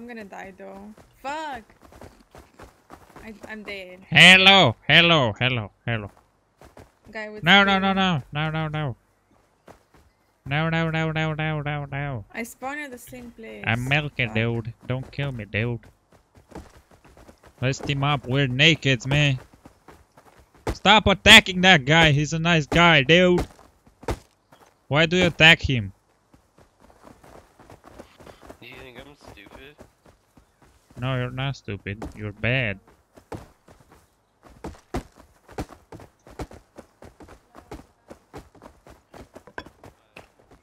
I'm gonna die though. Fuck! I'm dead. Hello! Hello! Hello! Hello! Guy with no, no! No! No! No! No! No! No! No! No! No! No! No! No! I spawned at the same place. I'm milking, dude. Don't kill me, dude. Let's team up. We're naked, man. Stop attacking that guy. He's a nice guy, dude. Why do you attack him? Do you think I'm stupid? No, you're not stupid. You're bad.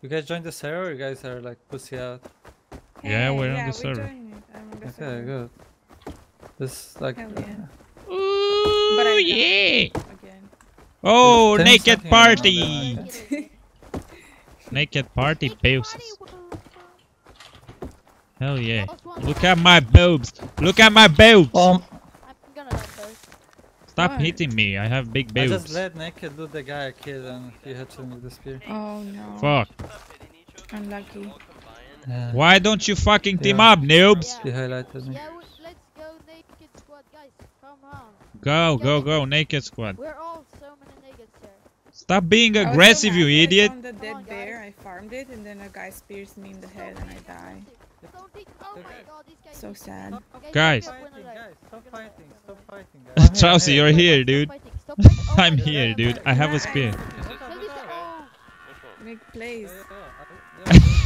You guys joined the server or you guys are like pussy out? Hey, yeah, we're on the server. Okay, server. Good. This like... Hell yeah. Ooh, but yeah! Again. Oh, naked party! Naked party poses. Hell yeah. Look at my boobs. Look at my boobs. Stop hitting me. I have big boobs. I just let naked do the guy a kid and he had to move the spear. Oh no. Fuck. Unlucky. Yeah. Why don't you fucking team up, noobs? He highlighted me. Let's go naked squad, guys. Come on. Go, go, go, naked squad. We're all so many naked, sir. Stop being aggressive, you idiot. I found the dead bear, I farmed it, and then a guy spears me in the head and I die. So sad. Guys. Stop fighting, stop fighting. Trausi, you're here, dude. I'm here, dude. I have a spear. Place.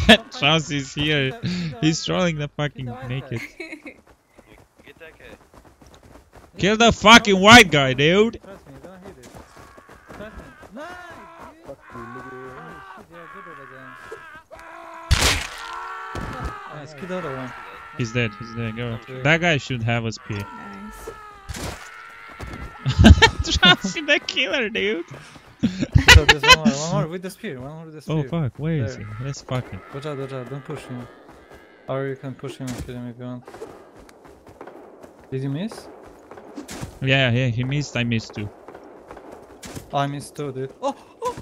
Trausi's here. He's trolling the fucking naked. Kill the fucking white guy, dude. Nice, kill the other one. He's dead, he's dead, go. That guy should have a spear. Nice. Trausi the killer, dude. So there's one more with the spear, Oh fuck, where is he? Let's fuck him. Watch out, don't push him. Or you can push him and kill him if you want. Did you miss? Yeah, yeah, he missed, I missed too. Oh, I missed too, dude. Oh! Oh!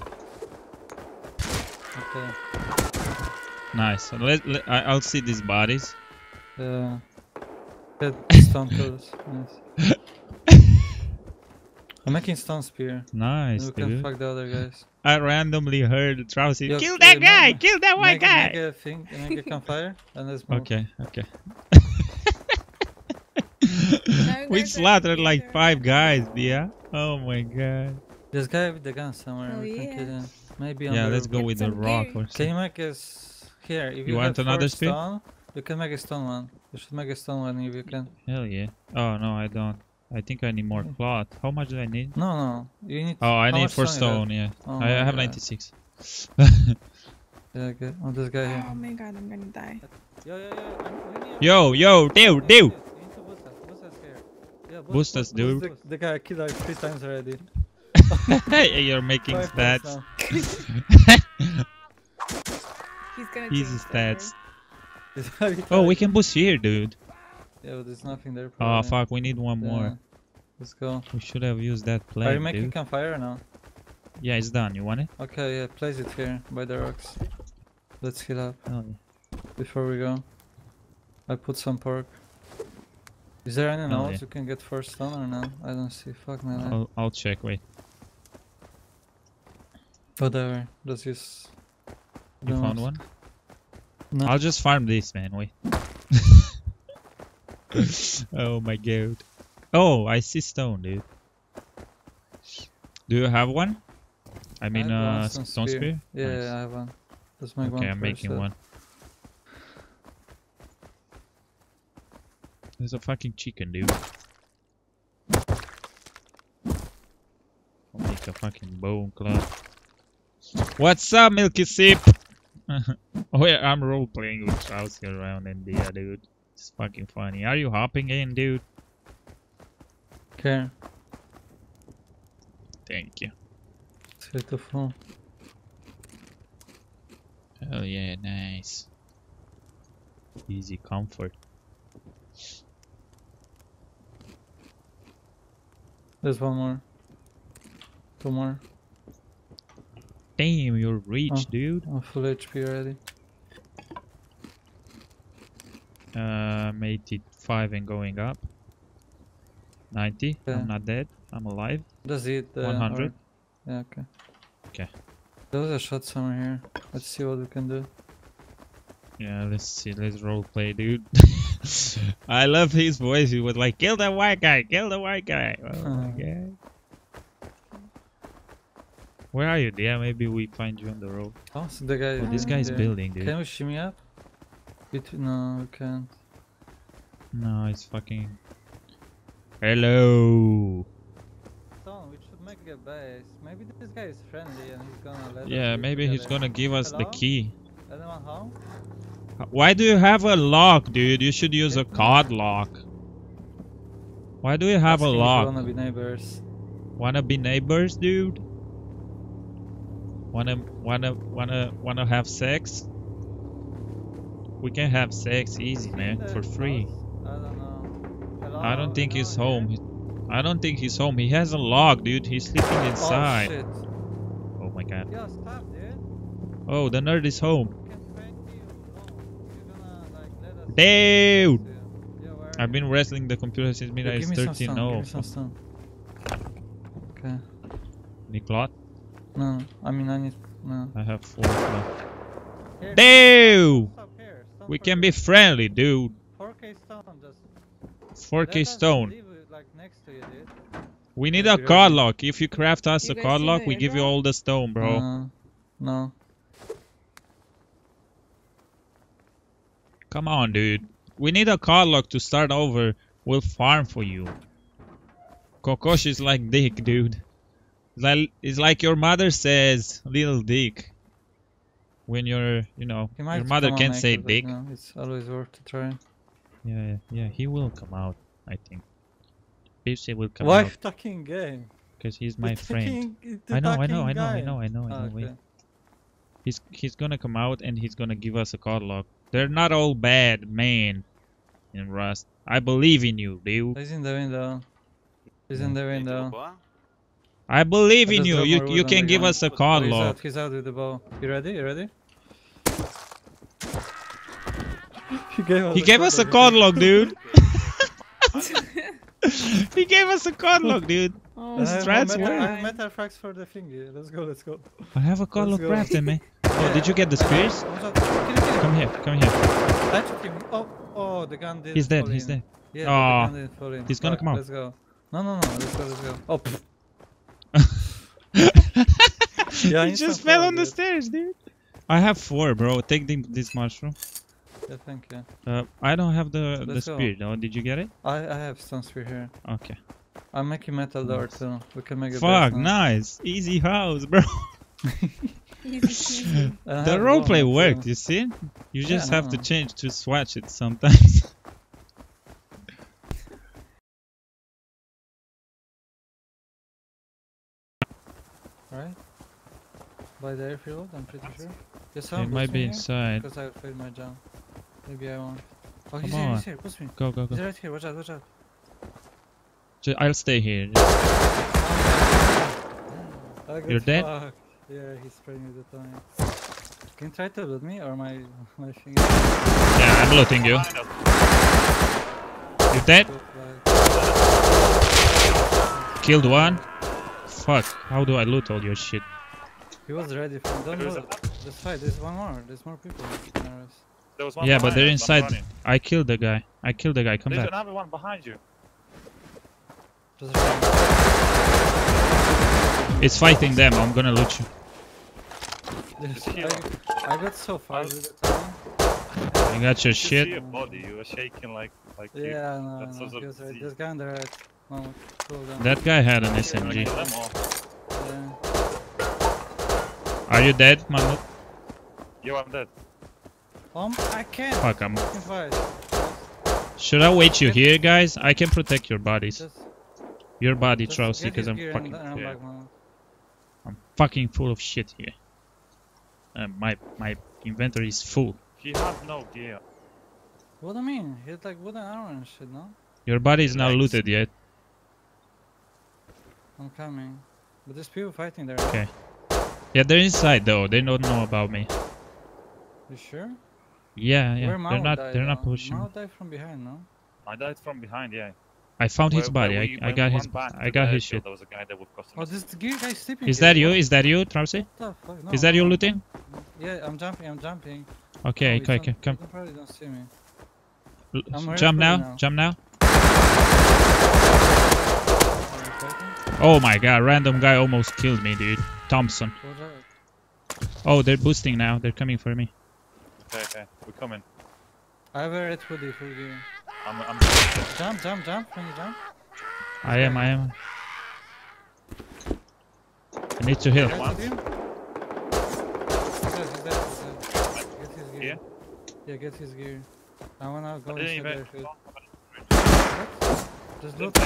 Okay. Nice. I'll see these bodies. Yeah. Stone tools. Nice. I'm making stone spear. Nice. We can fuck the other guys. I randomly heard Trausi. Kill that guy! Kill that white guy! Make a campfire and let's move. Okay, okay. We slaughtered like 5 guys, Dia. Oh my god. There's a guy with the gun somewhere. Oh, yeah. Maybe on let's go with the rock or something. Can you make us here? If you want another spear? Stone, you can make a stone one. You should make a stone one if you can. Hell yeah. Oh no, I don't. I think I need more cloth. How much do I need? No, no. You need. Oh, I need 4 stone. Yeah. Oh, I have 96. Yeah, good. Oh, this guy here. Oh my god, I'm gonna die. Yo, yo, yo. Yo, yo, dude, dude. Boost us, dude. The guy I killed like 3 times already. Hey, you're making stats. Easy stats. Oh, we can boost here, dude. Yeah, but there's nothing there. Probably. Oh, fuck, we need one more. Let's go. We should have used that plate. Are you making campfire now? Yeah, it's done. You want it? Okay, yeah, place it here by the rocks. Let's heal up. Before we go, I put some pork. Is there any else you can get first stone or not? I don't see. Fuck my life. I'll check, wait. Whatever, let's use... You found one? No. I'll just farm this, man, wait. Oh my god. Oh, I see stone, dude. Do you have one? I mean, stone spear? Yeah, nice. Yeah, I have one. Let's make one. Okay, I'm making one. There's a fucking chicken, dude. I'll make a fucking bone club. What's up, Milky Sip? Oh yeah, I'm role playing with Trausi around India, dude. It's fucking funny. Are you hopping in, dude? Okay. Thank you. Let's hit the phone. Oh yeah, nice. Easy comfort. There's one more. 2 more. Damn, you're rich, dude. I'm full HP already. I'm 85 and going up. 90. Yeah. I'm not dead. I'm alive. Does it? 100. Or... Yeah. Okay. Okay. There was a shot somewhere here. Let's see what we can do. Yeah, let's see. Let's roleplay, dude. I love his voice. He was like, "Kill the white guy! Kill the white guy!" Oh, okay. Where are you? Yeah, maybe we find you on the road. Oh, so the guy. Oh, this guy is building, dude. Can we shimmy up? No, we can't. No, it's fucking. Hello. We should make a base. Maybe this guy is friendly and he's gonna let us. Yeah, maybe he's gonna give us the key. Anyone home? Why do you have a lock, dude? You should use a card lock. Why do you have a lock? Wanna be neighbors? Wanna be neighbors, dude? Wanna have sex? We can have sex easy, man, for free. I don't know. Hello? I don't think he's home. I don't think he's home. He has a lock, dude. He's sleeping inside. Oh, shit. Oh my god. Yo, stop, dude. Oh, the nerd is home. Dude! Yeah, I've been wrestling the computer since midnight. It's 13. No. Okay. Need cloth? No. I mean, I need. No. I have 4 cloth. Dude! We can be friendly, dude. 4K stone. Just 4K stone. Like next to you, dude. We need a card lock. If you craft us a card lock, we give you all the stone, bro. No. Come on, dude. We need a card lock to start over. We'll farm for you. Kokosh is like dick, dude. It's like your mother says, little dick. When you're, you know, your mother can't say dick. No, it's always worth to try. Yeah, he will come out, I think. Pipsy will come out. Why fucking game? Because he's my friend. I know. Wait. He's gonna come out and he's gonna give us a card lock. They're not all bad, man. In Rust, I believe in you, dude. He's in the window. He's in the window. I believe in you. You can give us a card lock. He's out with the bow. You ready? You ready? He gave us a card lock, dude. He gave us a card lock, dude. That's metal frags for the thingy. Let's go. I have a card lock crafted, man. Oh, did you get the spears? Come here. I took him. Oh, the gun did. He's dead. Yeah, the gun did fall in. He's gonna come out. Let's go. No. Let's go. Oh. Yeah, he just fell on the stairs, dude. I have 4, bro. Take this mushroom. Yeah, thank you. I don't have the spear, though. Did you get it? I have some spear here. Okay. I'm making metal door too. We can make a. Fuck, nice, easy house, bro. The roleplay worked, you see? You just have to change to swatch it sometimes. Right? By the airfield, I'm pretty sure. Yes, it might be inside. Because I failed my jump. Maybe I won't. Oh, he's here, push me. Go. He's right here, watch out. I'll stay here. You're dead? Fuck. Yeah, he's spraying me the time. Can you try to loot me or my finger? Yeah, I'm looting you. You dead? Killed 1. Fuck, how do I loot all your shit? He was ready for... Don't loot. That's fine, there's one more. There's more people. There was one but they're inside. I killed the guy. Come back. There's another one behind you. It's fighting them. I'm gonna loot you. I got so far with the time. I got your shit. You see a body, you were shaking like you. Yeah, no, he was right. This guy on the right. No, cool down. That guy had an SMG. Yeah. Are you dead, Mahmoud? Yo, I'm dead. I can't. Fuck, I'm... Should I wait you here, guys? I can protect your bodies. Your body, Trausi, because I'm fucking... I'm fucking full of shit here. My inventory is full. He has no gear. What do you mean? He had like wooden armor and shit, no? Your body is not looted yet. I'm coming. But there's people fighting there. Okay. Yeah, they're inside though. They don't know about me. You sure? Yeah, yeah. They're not pushing. Mao died from behind, no? I died from behind, yeah. I found his body. I got his shit. There was a guy that was oh, this guy sleeping. Is that you? Is that you, trausi? No, is that you looting? Yeah, I'm jumping. Okay, no, okay, come. You probably don't see me. Jump now. Oh my god, random guy almost killed me, dude. Thompson. Oh, they're boosting now. They're coming for me. Okay, okay, we're coming. I have a red hoodie for you. I'm jump. Can you jump? I am. I need to heal. Get his gear. Yeah, get his gear. I wanna go inside their field. Just look.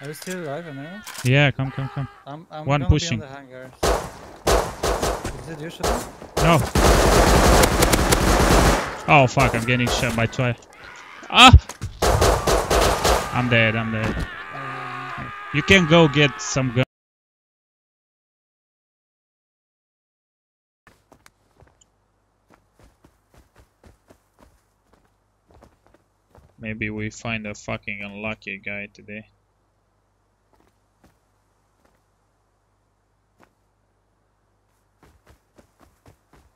Are you still alive, Anero? Yeah, come. I'm one pushing. Be on the hangar. Is it you shooting? No. Oh fuck, I'm getting shot by Toy. Ah! I'm dead. You can go get some gun. Maybe we find a fucking unlucky guy today.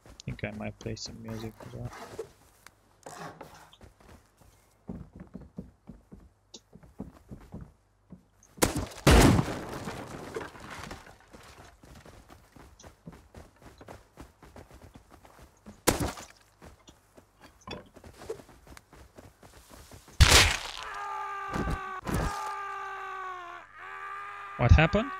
I think I might play some music as well. What happened?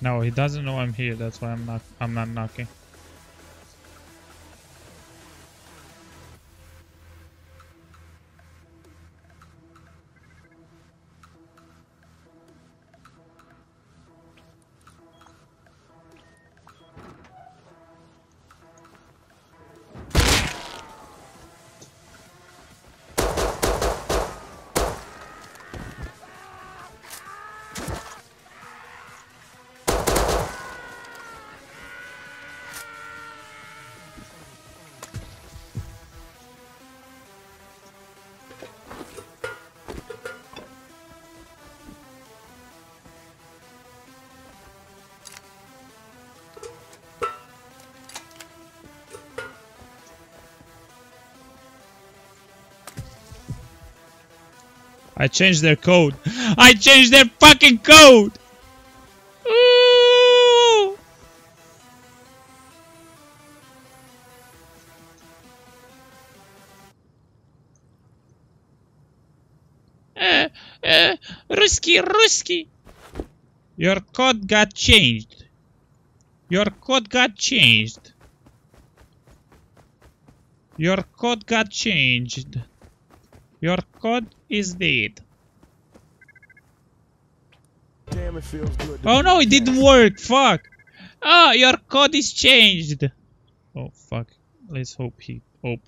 No, he doesn't know I'm here. That's why I'm not knocking. I changed their code. I changed their fucking code! Ooh. Ruski. Your code got changed. Your code is dead. Damn, it feels good. Oh no, it didn't work. Fuck. Ah, your code is changed. Oh fuck. Let's hope he opens.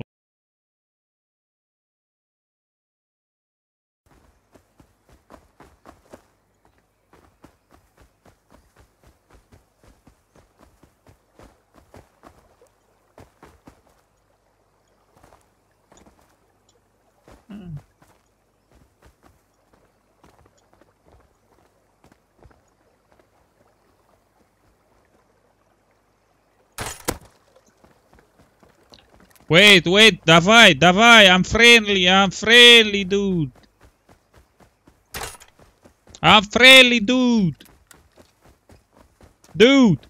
Wait, davai, I'm friendly, dude. Dude.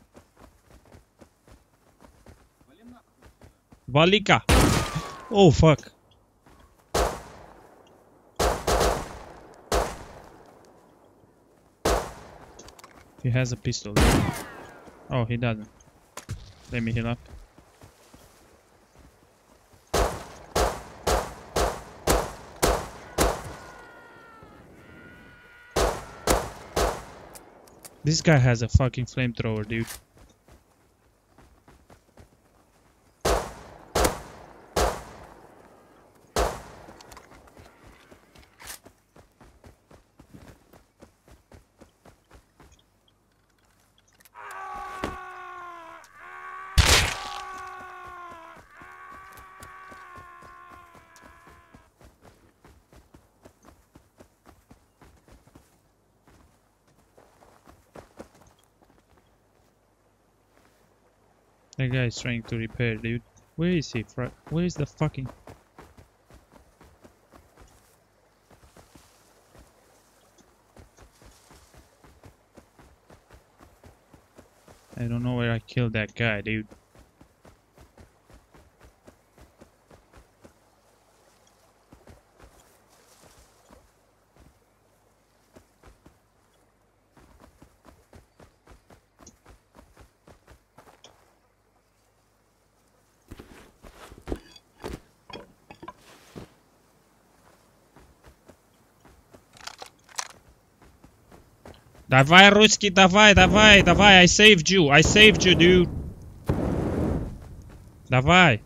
Valika. Oh, fuck. He has a pistol. Oh, he doesn't. Let me heal up. This guy has a fucking flamethrower, dude. That guy is trying to repair, dude. Where is he? Where is the fucking... I don't know where I killed that guy, dude. Давай, Русский, давай, давай, давай, I saved you, dude. Давай.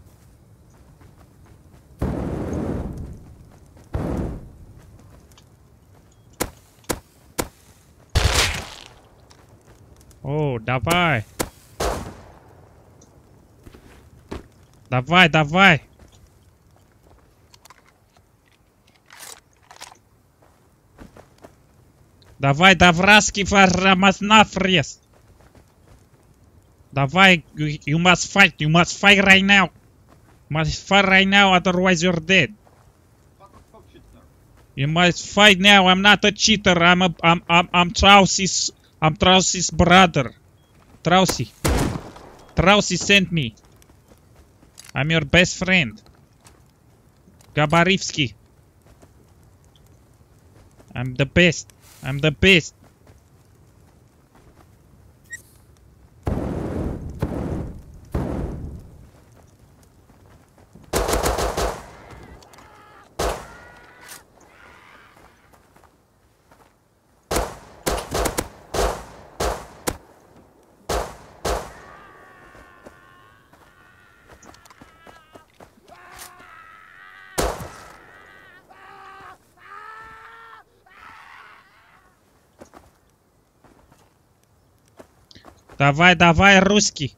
Oh, давай. Давай, давай. Давай, Давраски, Фарамазнафрес. Давай, you must fight. You must fight right now. Must fight right now, otherwise you're dead. You must fight now. I'm not a cheater. I'm Trausi's. I'm Trausi's brother. Trausi. Trausi sent me. I'm your best friend. Gabarivsky. I'm the best. I'm the best. Давай, давай, русский.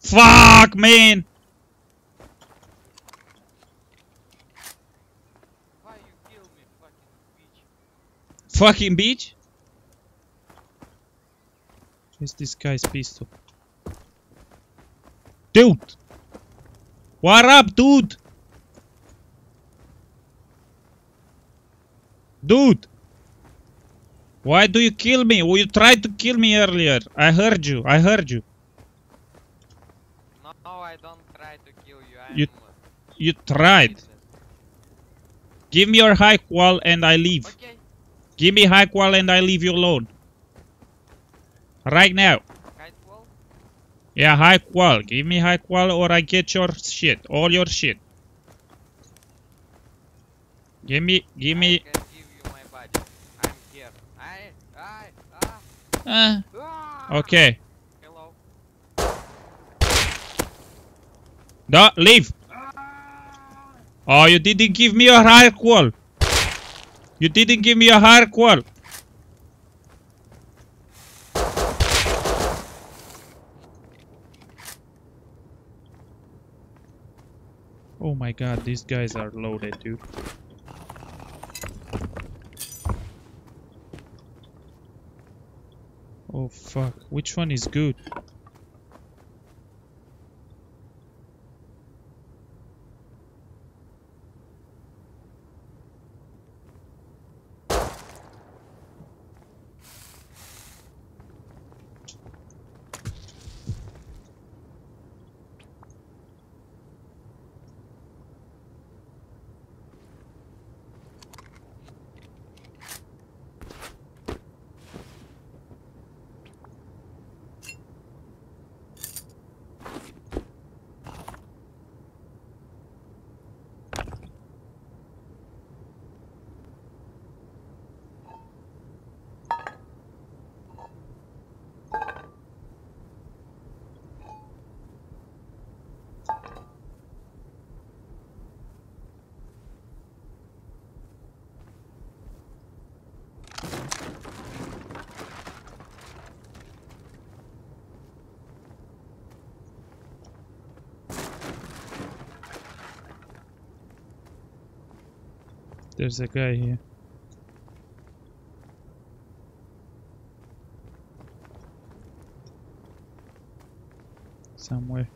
Fuck, man. Why you kill me, fucking bitch? Fucking bitch? Where's this guy's pistol? Dude! What up, dude? Dude! Why do you kill me? Well, you tried to kill me earlier. I heard you. I heard you. No, I don't try to kill you. You tried. Give me your high qual and I leave. Okay. Give me high qual and I leave you alone. Right now. High qual? Yeah, high qual. Give me high qual or I get your shit. All your shit. Give me. I can give you my body. I'm here. Okay. Hello. No, leave. Oh, you didn't give me your high qual. You didn't give me your high qual. Oh my god, these guys are loaded, dude. Oh fuck, which one is good? There's a guy here. Somewhere.